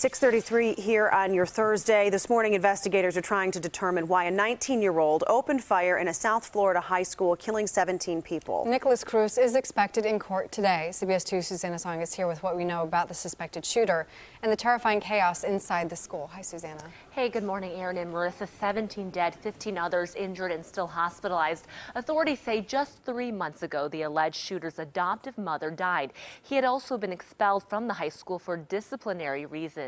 6:33 here on your Thursday. This morning, investigators are trying to determine why a 19-year-old opened fire in a South Florida high school, killing 17 people. Nikolas Cruz is expected in court today. CBS 2's Susanna Song is here with what we know about the suspected shooter and the terrifying chaos inside the school. Hi, Susanna. Hey, good morning, Aaron and Marissa. 17 dead, 15 others injured and still hospitalized. Authorities say just 3 months ago, the alleged shooter's adoptive mother died. He had also been expelled from the high school for disciplinary reasons.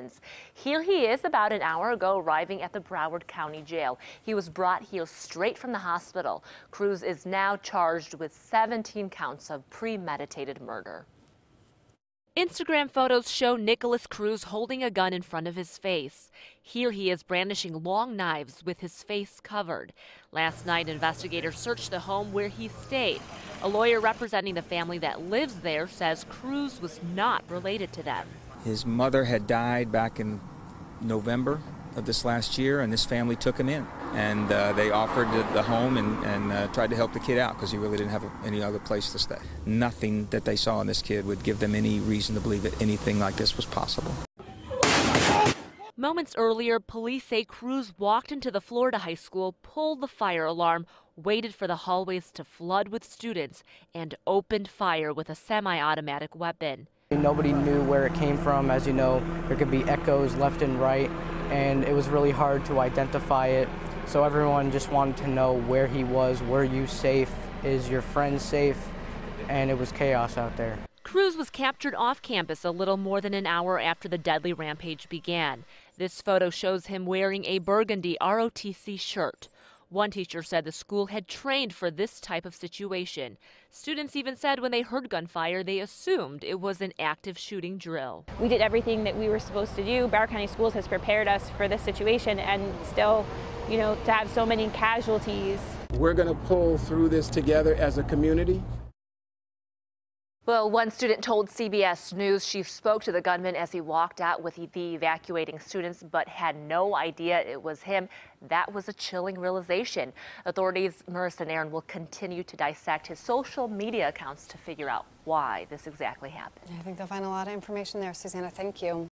Here he is about an hour ago arriving at the Broward County Jail. He was brought here straight from the hospital. Cruz is now charged with 17 counts of premeditated murder. Instagram photos show Nikolas Cruz holding a gun in front of his face. Here he is brandishing long knives with his face covered. Last night, investigators searched the home where he stayed. A lawyer representing the family that lives there says Cruz was not related to them. His mother had died back in November of this last year, and this family took him in. And they offered the home and tried to help the kid out because he really didn't have any other place to stay. Nothing that they saw in this kid would give them any reason to believe that anything like this was possible. Moments earlier, police say Cruz walked into the Florida high school, pulled the fire alarm, waited for the hallways to flood with students, and opened fire with a semi-automatic weapon. Nobody knew where it came from. As you know, there could be echoes left and right, and it was really hard to identify it. So everyone just wanted to know where he was. Were you safe? Is your friend safe? And it was chaos out there. Cruz was captured off campus a little more than an hour after the deadly rampage began. This photo shows him wearing a burgundy ROTC shirt. One teacher said the school had trained for this type of situation. Students even said when they heard gunfire, they assumed it was an active shooting drill. We did everything that we were supposed to do. Broward County Schools has prepared us for this situation, and still, you know, to have so many casualties. We're going to pull through this together as a community. Well, one student told CBS News she spoke to the gunman as he walked out with the evacuating students, but had no idea it was him. That was a chilling realization. Authorities, Marissa and Aaron, will continue to dissect his social media accounts to figure out why this exactly happened. I think they'll find a lot of information there, Susanna. Thank you.